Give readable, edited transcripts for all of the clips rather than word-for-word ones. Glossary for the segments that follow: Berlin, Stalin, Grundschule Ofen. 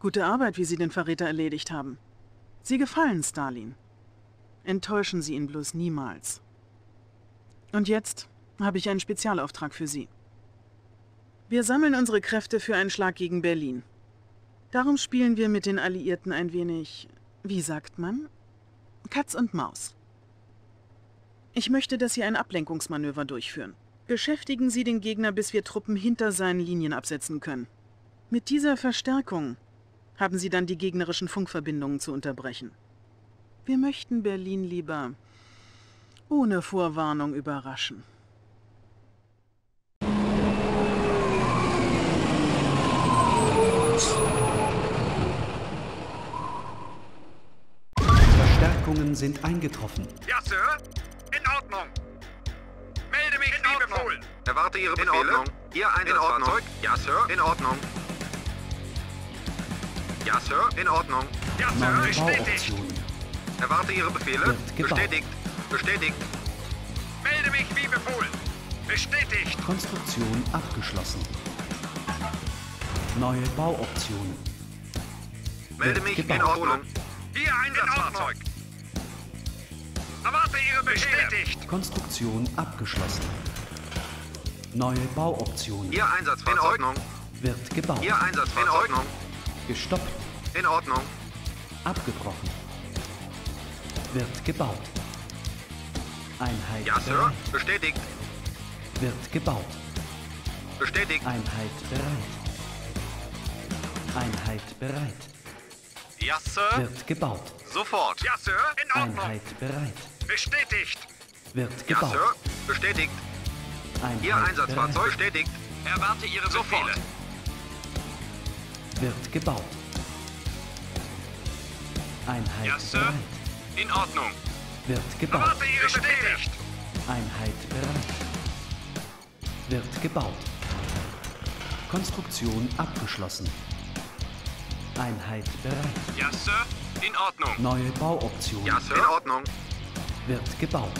Gute Arbeit, wie Sie den Verräter erledigt haben. Sie gefallen Stalin. Enttäuschen Sie ihn bloß niemals. Und jetzt habe ich einen Spezialauftrag für Sie. Wir sammeln unsere Kräfte für einen Schlag gegen Berlin. Darum spielen wir mit den Alliierten ein wenig, wie sagt man, Katz und Maus. Ich möchte, dass Sie ein Ablenkungsmanöver durchführen. Beschäftigen Sie den Gegner, bis wir Truppen hinter seinen Linien absetzen können. Mit dieser Verstärkung haben Sie dann die gegnerischen Funkverbindungen zu unterbrechen. Wir möchten Berlin lieber ohne Vorwarnung überraschen. Verstärkungen sind eingetroffen. Ja, Sir. In Ordnung. Melde mich in Ordnung. Erwarte Ihre Befehle. In Ordnung. Ihr Einsatzfahrzeug. Ja, Sir. In Ordnung. Ja, Sir. In Ordnung. Ja, Sir. Bestätigt. Erwarte Ihre Befehle. Bestätigt. Bestätigt. Melde mich wie befohlen. Bestätigt. Konstruktion abgeschlossen. Neue Bauoptionen. Melde mich in Ordnung. Ihr Einsatzfahrzeug. Erwarte Ihre Befehle. Bestätigt. Konstruktion abgeschlossen. Neue Bauoptionen. Ihr Einsatzfahrzeug. In Ordnung. Wird gebaut. Ihr Einsatzfahrzeug. In Ordnung. Gestoppt. In Ordnung. Abgebrochen. Wird gebaut. Einheit. Ja, Sir. Bestätigt. Wird gebaut. Bestätigt. Einheit bereit. Einheit bereit. Ja, Sir. Wird gebaut. Sofort. Ja, Sir. In Ordnung. Einheit bereit. Bestätigt. Wird gebaut. Ja, Sir. Bestätigt. Einheit Ihr Einsatzfahrzeug bereit. Bestätigt. Erwarte Ihre Befehle. Sofort. Wird gebaut. Einheit ja, Sir. Bereit. In Ordnung. Wird gebaut. Erwarte Ihre Bestätigt. Einheit bereit. Wird gebaut. Konstruktion abgeschlossen. Einheit bereit. Ja, Sir. In Ordnung. Neue Bauoption. Ja, Sir. In Ordnung. Wird gebaut.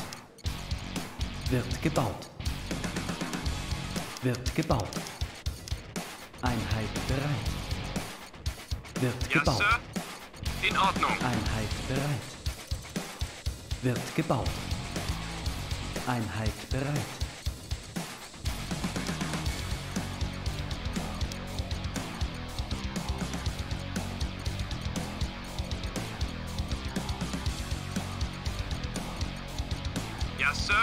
Wird gebaut. Wird gebaut. Einheit bereit. Wird ja, gebaut. Sir. In Ordnung. Einheit bereit. Wird gebaut. Einheit bereit. Ja, Sir.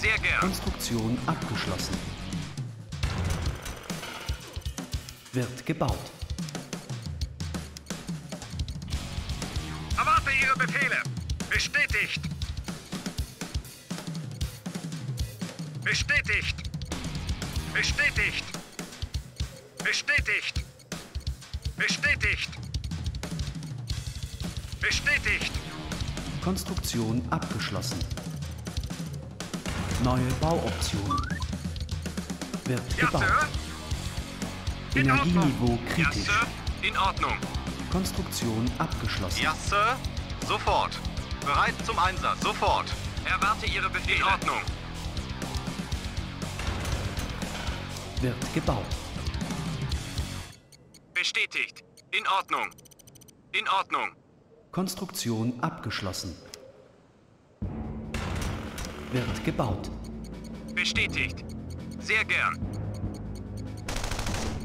Sehr gern. Konstruktion abgeschlossen. Wird gebaut. Befehle. Bestätigt. Bestätigt. Bestätigt. Bestätigt. Bestätigt. Bestätigt. Konstruktion abgeschlossen. Neue Bauoption. Wird gebaut. Ja, Energieniveau kritisch. Ja, Sir. In Ordnung. Konstruktion abgeschlossen. Ja, Sir. Sofort. Bereit zum Einsatz. Sofort. Erwarte Ihre Befehle. In Ordnung. Wird gebaut. Bestätigt. In Ordnung. In Ordnung. Konstruktion abgeschlossen. Wird gebaut. Bestätigt. Sehr gern.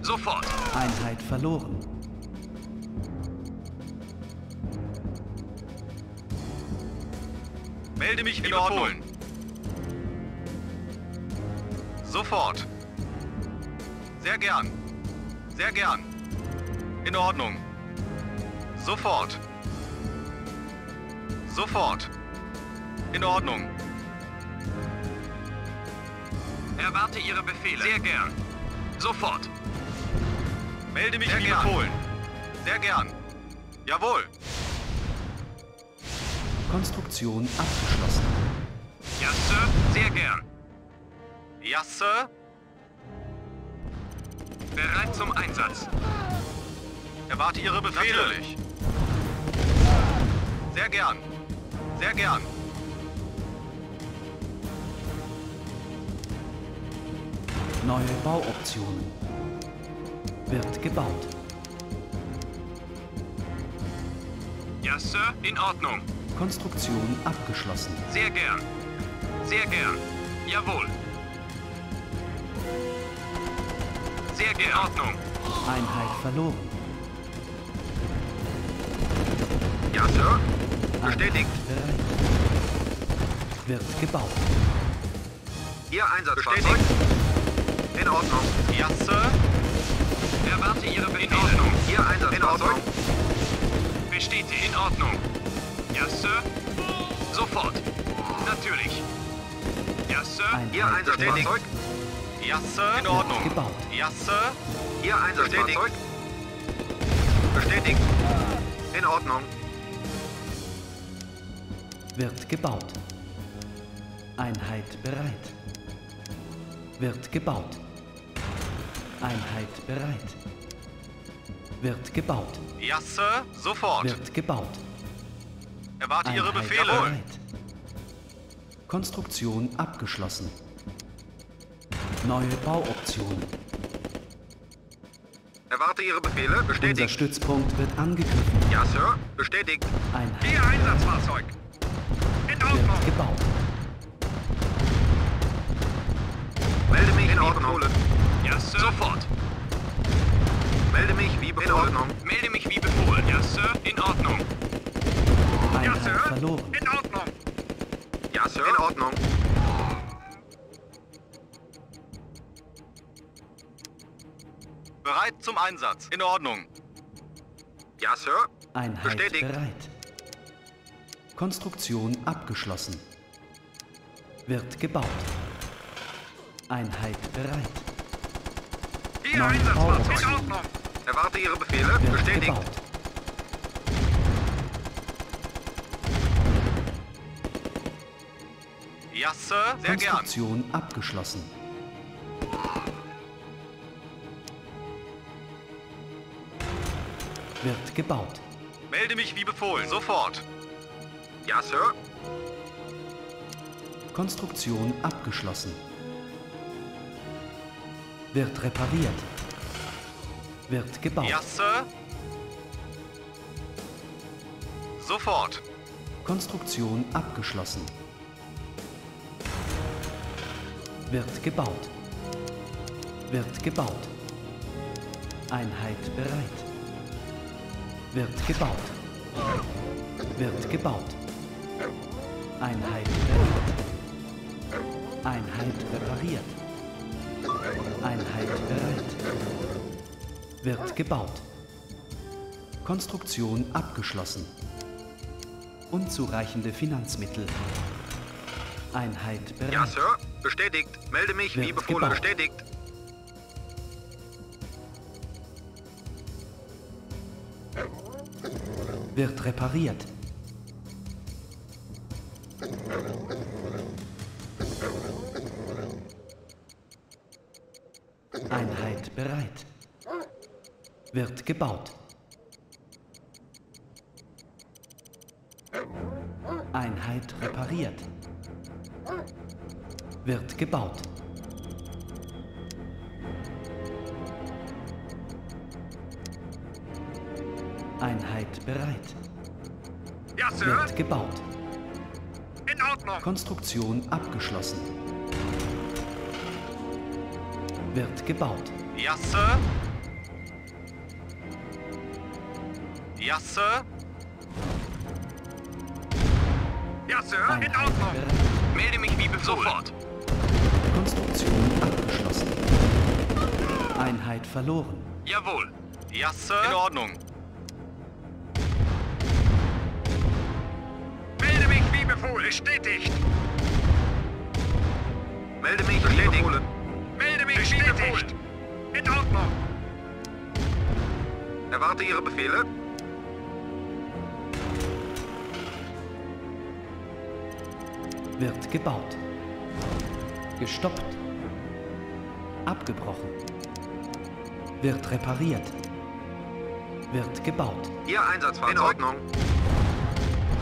Sofort. Einheit verloren. Melde mich in Ordnung. Sofort. Sehr gern. Sehr gern. In Ordnung. Sofort. Sofort. In Ordnung. Erwarte Ihre Befehle. Sehr gern. Sofort. Melde mich wie befohlen. Sehr gern. Jawohl. Konstruktion abgeschlossen. Ja, Sir. Sehr gern. Ja, Sir. Bereit zum Einsatz. Erwarte Ihre Befehle. Natürlich. Sehr gern. Sehr gern. Neue Bauoptionen. wird gebaut. Ja, Sir, in Ordnung. Konstruktion abgeschlossen. Sehr gern. Sehr gern. Jawohl. Sehr gern. In Ordnung. Einheit verloren. Ja, Sir. Bestätigt. Wird gebaut. Ihr Einsatzfahrzeug. In Ordnung. Ja, Sir. Erwarte Ihre Befehle. In Ordnung. Ihr Einsatzfahrzeug. Bestätigt. In Ordnung. Ja, Sir. Sofort. Natürlich. Ja, Sir. Ihr Einsatzfahrzeug. Ja, Sir. In Ordnung. Gebaut. Ja, Sir. Ihr Einsatzfahrzeug. Bestätigt. In Ordnung. Wird gebaut. Einheit bereit. Wird gebaut. Einheit bereit. Wird gebaut. Ja, Sir. Sofort. Wird gebaut. Erwarte Ihre Befehle. Bereit. Konstruktion abgeschlossen. Neue Bauoptionen. Erwarte Ihre Befehle. Bestätigt. Unser Stützpunkt wird angegriffen. Ja, Sir. Bestätigt. Einheit. Ihr Einsatzfahrzeug. In Ordnung. Wird gebaut. Melde mich in Ordnung. Ja, Sir. Sofort. Melde mich wie befohlen. In Ordnung. Melde mich wie befohlen. Ja, Sir. In Ordnung. Einheit ja, Sir. Verloren. In Ordnung. Ja, Sir. In Ordnung. Bereit zum Einsatz. In Ordnung. Ja, Sir. Einheit bestätigt. Bereit. Konstruktion abgeschlossen. Wird gebaut. Einheit bereit. Ihr Einsatzplatz in Ordnung. Erwarte Ihre Befehle. Wird bestätigt. Gebaut. Ja, Sir. Sehr gern. Konstruktion abgeschlossen. Wird gebaut. Melde mich wie befohlen. Sofort. Ja, Sir. Konstruktion abgeschlossen. Wird repariert. Wird gebaut. Ja, Sir. Sofort. Konstruktion abgeschlossen. Wird gebaut. Wird gebaut. Einheit bereit. Wird gebaut. Wird gebaut. Einheit bereit. Einheit repariert. Einheit bereit. Wird gebaut. Konstruktion abgeschlossen. Unzureichende Finanzmittel. Einheit bereit. Ja, Sir. Bestätigt. Melde mich wie befohlen. Bestätigt. Wird repariert. Einheit bereit. Wird gebaut. Einheit repariert. Wird gebaut. Einheit bereit. Ja, Sir. Wird gebaut. In Ordnung. Konstruktion abgeschlossen. Wird gebaut. Ja, Sir. Ja, Sir. Ja, Sir. Einheit in Ordnung. Bereit. Melde mich wie befohlen. Sofort. Konstruktion abgeschlossen. Einheit verloren. Jawohl. Ja, Sir. In Ordnung. Melde mich wie befohlen. Bestätigt. Melde mich wie befohlen. Melde mich bestätigt. In Ordnung. Erwarte Ihre Befehle. Wird gebaut. Gestoppt. Abgebrochen. Wird repariert. Wird gebaut. Ihr Einsatzfahrzeug. In Ordnung.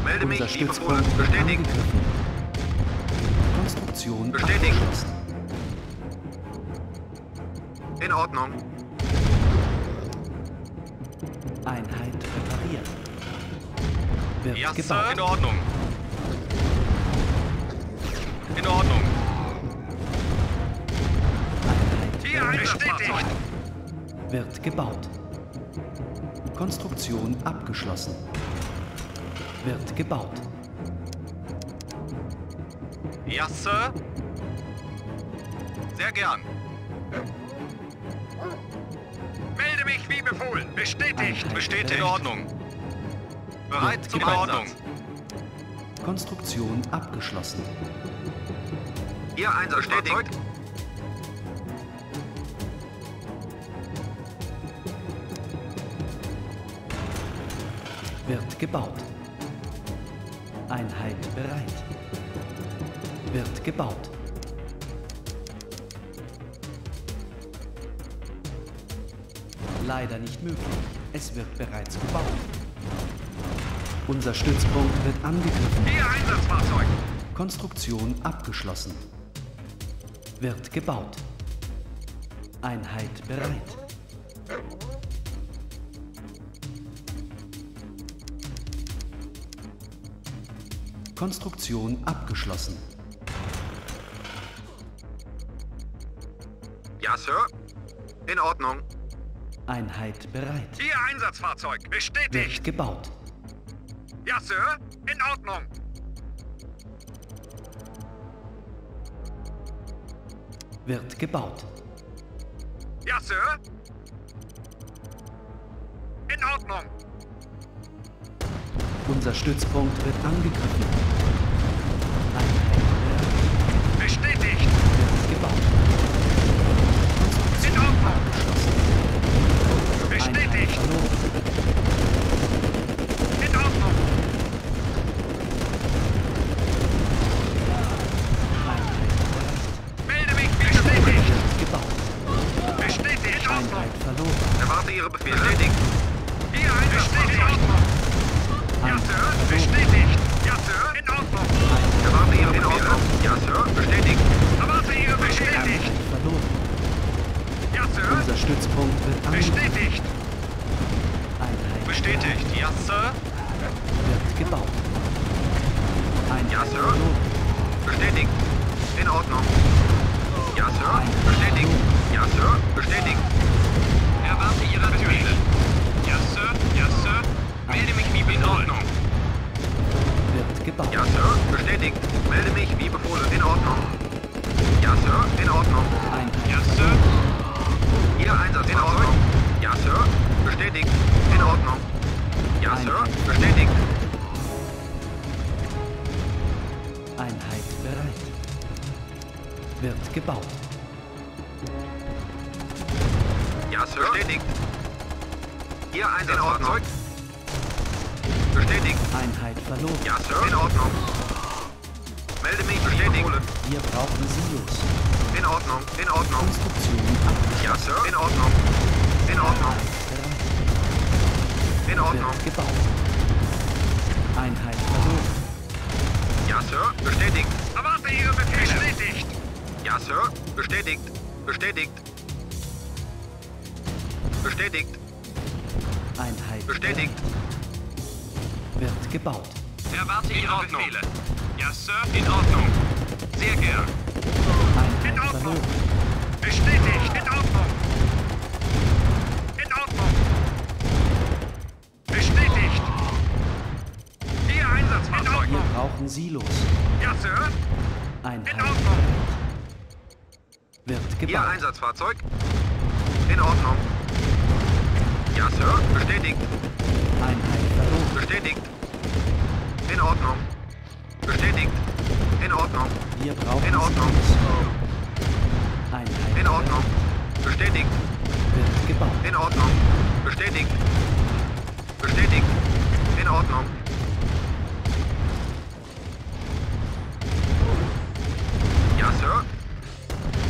Melde mich wie befohlen. Bestätigt. Konstruktion bestätigt. In Ordnung. Einheit repariert. Wird ja, gebaut. Sir, in Ordnung. In Ordnung. Einheit bestätigt. Wird gebaut. Konstruktion abgeschlossen. Wird gebaut. Ja, Sir. Sehr gern. Melde mich wie befohlen. Bestätigt. Bestätigt. In Ordnung. Bereit zum Einsatz. Konstruktion abgeschlossen. Ihr Einsatz bestätigt. Wird gebaut. Einheit bereit. Wird gebaut. Leider nicht möglich. Es wird bereits gebaut. Unser Stützpunkt wird angegriffen. Ihr Einsatzfahrzeug! Konstruktion abgeschlossen. Wird gebaut. Einheit bereit. Konstruktion abgeschlossen. Ja, Sir. In Ordnung. Einheit bereit. Ihr Einsatzfahrzeug bestätigt. Wird gebaut. Ja, Sir. In Ordnung. Wird gebaut. Ja, Sir. In Ordnung. Unser Stützpunkt wird angegriffen. Einheit bereit. Bestätigt. Wird gebaut. In Ordnung. Bestätigt! In Ordnung! Melde mich! Bestätigt! Gebaut! Bestätigt! In Ordnung! Erwarte Ihre Befehle! Bestätigt! Hier ein Bestätigt! In Ordnung! Ja, Sir! Bestätigt! Ja, Sir! In Ordnung! Erwarte Ihre Befehle! In Ordnung! Ja, Sir! Bestätigt! Erwarte Ihre Bestätigt! Ja, Sir! Unser Stützpunkt wird bestätigt! Bestätigt. Ja, Sir. Wird gebaut. Einheit ja, Sir. Bestätigt. In Ordnung. Ja, Sir. Bestätigt. Ja, Sir. Bestätigt. Erwarte Ihre Befehle. Ja, Sir. Ja, Sir. Melde mich wie befohlen. In Ordnung. Wird gebaut. Ja, Sir. Bestätigt. Melde mich wie befohlen. In Ordnung. Ja, Sir. In Ordnung. Ja, Sir. Ihr Einsatz in Ordnung. Ja, Sir. Bestätigt. In Ordnung. Ja, Sir. Bestätigt. Einheit bereit. Wird gebaut. Ja, Sir. Bestätigt. Ihr Einsatz in Ordnung. Bestätigt. Einheit verloren. Ja, Sir. In Ordnung. Melde mich. Bestätigt. Wir brauchen Silos. In Ordnung. In Ordnung. Konstruktion ab. Ja, Sir. In Ordnung. In Ordnung. In Ordnung. Wird gebaut. Einheit verloren. Ja, Sir. Bestätigt. Erwarte Ihre Befehle. Bestätigt. Ja, Sir. Bestätigt. Bestätigt. Bestätigt. Einheit bestätigt. Wird gebaut. Erwarte Ihre Befehle. Ja, Sir. In Ordnung. Sehr gern. Einheit in Ordnung. Verloren. Bestätigt. In Ordnung. In Ordnung. Bestätigt. Ihr Einsatzfahrzeug. Wir brauchen Silos. Ja, Sir. Einheit. In Ordnung. Wird gebaut. Ihr Einsatzfahrzeug. In Ordnung. Ja, Sir. Bestätigt. Einheit verloren. Bestätigt. In Ordnung. Bestätigt. In Ordnung. Wir brauchen in Ordnung. Silos. Einheit. In Ordnung. Bestätigt. Wird gebaut. In Ordnung. Bestätigt. Bestätigt. In Ordnung. Ja, Sir.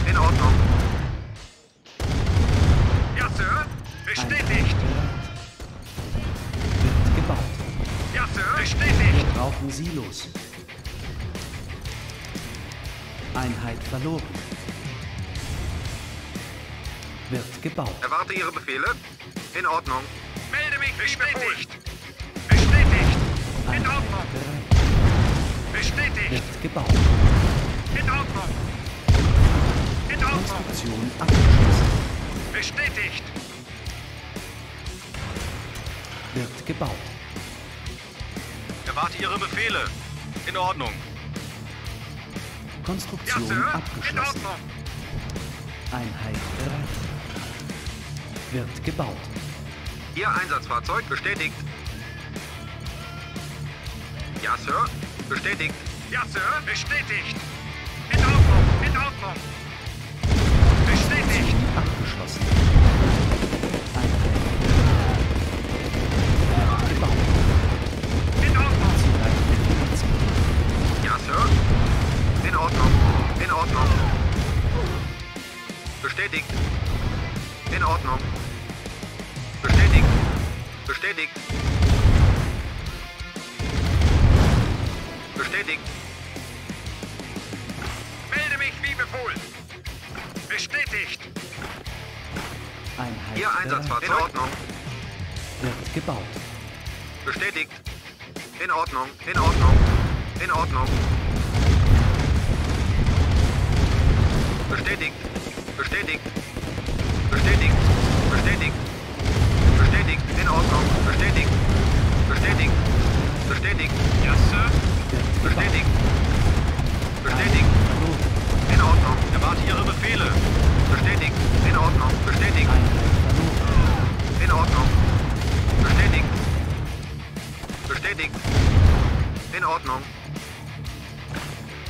In Ordnung. Ja, Sir. Bestätigt. Wird gebaut. Ja, Sir. Bestätigt. Wir brauchen Silos. Einheit verloren. Wird gebaut. Erwarte Ihre Befehle. In Ordnung. Melde mich Bestätigt. Bestätigt. In Ordnung. Bestätigt. Wird gebaut. In Ordnung. In Ordnung. Konstruktion abgeschlossen. Bestätigt. Wird gebaut. Erwarte Ihre Befehle. In Ordnung. Konstruktion abgeschlossen. In Ordnung. Einheit bereit. Wird gebaut. Ihr Einsatzfahrzeug bestätigt. Ja, Sir. Bestätigt. Ja, Sir. Bestätigt. In Ordnung. In Ordnung. Bestätigt. Abgeschlossen. Einheit gebaut. In Ordnung. Ja, Sir. In Ordnung. In Ordnung. Bestätigt. In Ordnung. Bestätigt. Bestätigt. Bestätigt. Melde mich wie befohlen. Bestätigt. Einheit. Ihr Einsatzfahrzeug. In Ordnung. Wird gebaut. Bestätigt. In Ordnung. In Ordnung. In Ordnung. Bestätigt. Bestätigt. Bestätigt. Bestätigt. Bestätigt. In Ordnung. Bestätigt. Bestätigt. Bestätigt. Ja, Sir. Bestätigt. Bestätigt. In Ordnung. Erwarte Ihre Befehle. Bestätigt. In Ordnung. Bestätigt. In Ordnung. Bestätigt. Bestätigt. In Ordnung.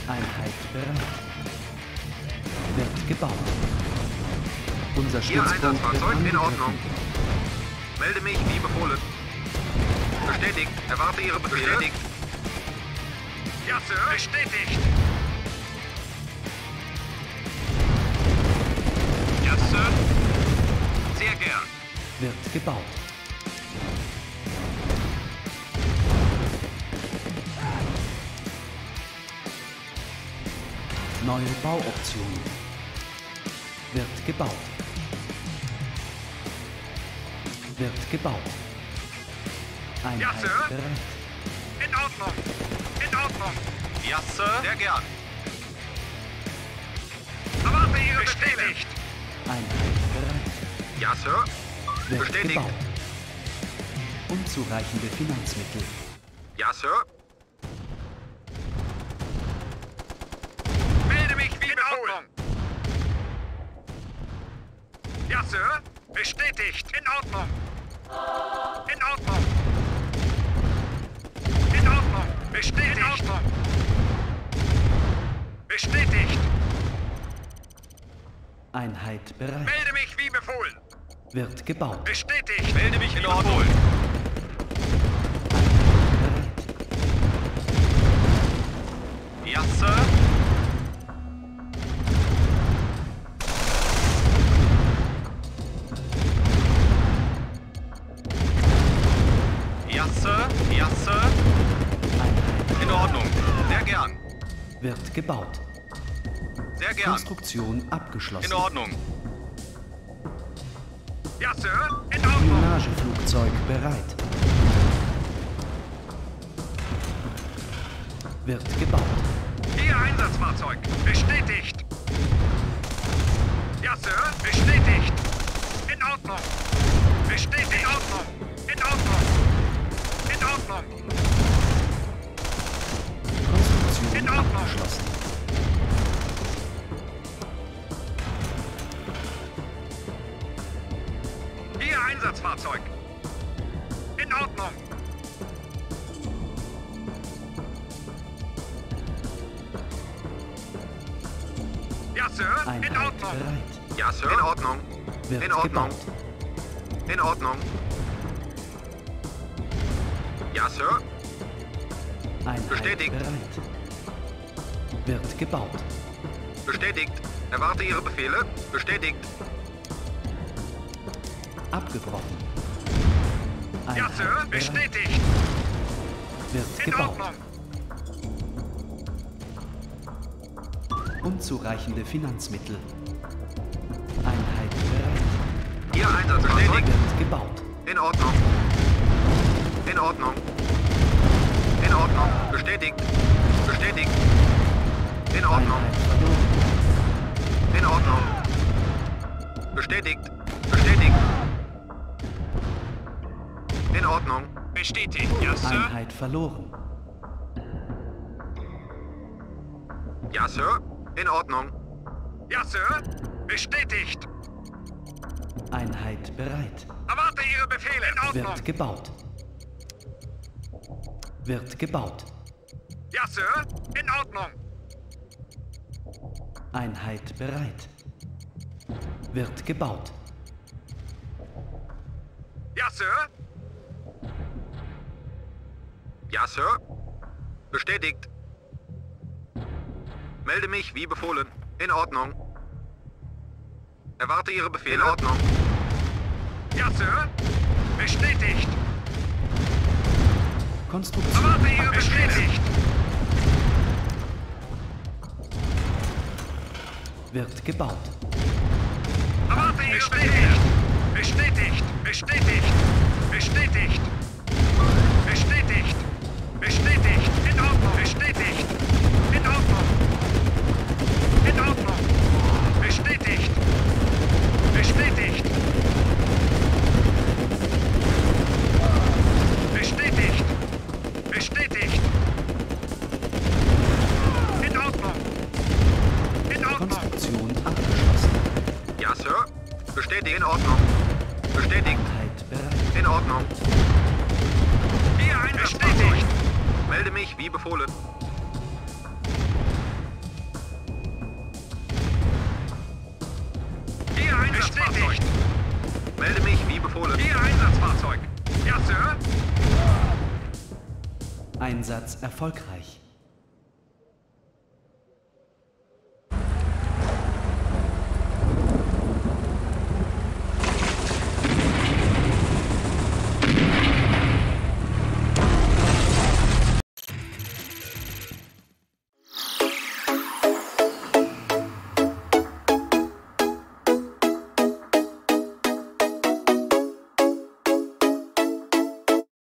Einheit bereit. Wird gebaut. Unser Ihr Einsatzfahrzeug in Ordnung. Melde mich wie befohlen. Bestätigt. Erwarte Ihre Befehle. Bestätigt. Ja, Sir. Bestätigt. Ja, Sir. Sehr gern. Wird gebaut. Neue Bauoptionen. Wird gebaut. Wird gebaut. Einheit ja, Sir. Bereit. In Ordnung. In Ordnung. Ja, Sir. Sehr gern. Erwarte Ihre bestätigt. Einheit bereit. Ja, Sir. Wird bestätigt. Gebaut. Unzureichende Finanzmittel. Ja, Sir. Melde mich wie in Ordnung. Ja, Sir. Bestätigt. In Ordnung. In Ordnung. In Ordnung. Bestätigt. In Ordnung. Bestätigt. Einheit bereit. Melde mich wie befohlen. Wird gebaut. Bestätigt. Melde mich in Ordnung. Ja, Sir. Wird gebaut. Sehr gern. Konstruktion abgeschlossen. In Ordnung. Ja, Sir. In Ordnung. Spionageflugzeug bereit. Wird gebaut. Ihr Einsatzfahrzeug. Bestätigt. Ja, Sir. Bestätigt. In Ordnung. Bestätigt. In Ordnung. In Ordnung. In Ordnung. In Ordnung. Abgeschlossen. Ihr Einsatzfahrzeug. In Ordnung. Ja, Sir. Einheit in Ordnung. Bereit. Ja, Sir. In Ordnung. Wird in Ordnung. Gebaut. In Ordnung. Ja, Sir. Einheit bestätigt. Bereit. Wird gebaut. Bestätigt. Erwarte Ihre Befehle. Bestätigt. Abgebrochen. Einheit ja, Sir. Bestätigt. Wird in gebaut. Ordnung. Unzureichende Finanzmittel. Einheit bereit. Ihr Einsatz bestätigt. Wird gebaut. In Ordnung. In Ordnung. In Ordnung. Bestätigt. Bestätigt. In Ordnung. In Ordnung. Bestätigt. Bestätigt. In Ordnung. Bestätigt. Ja, Sir. Einheit verloren. Ja, Sir. In Ordnung. Ja, Sir. Bestätigt. Einheit bereit. Erwarte Ihre Befehle. In Ordnung. Wird gebaut. Wird gebaut. Ja, Sir. In Ordnung. Einheit bereit. Wird gebaut. Ja, Sir. Ja, Sir. Bestätigt. Melde mich wie befohlen. In Ordnung. Erwarte Ihre Befehle. In Ordnung. Ja, Sir. Bestätigt. Konstruktion. Erwarte Ihre Befehle. Bestätigt. Wird gebaut. Erwarte Ihre Befehle. Bestätigt. Bestätigt. Bestätigt. Bestätigt. Bestätigt. In Ordnung. Bestätigt. In Ordnung. In Ordnung. Bestätigt. Bestätigt. Bestätigt. Bestätigt. In Ordnung. In Ordnung. Konstruktion abgeschlossen. Ja, Sir. Bestätigt. In Ordnung. Bestätigt. In Ordnung. Hier ein Bestätigt. Melde mich wie befohlen. Bestätigt. Melde mich wie befohlen. Ihr Einsatzfahrzeug. Ja, Sir. Einsatz erfolgreich.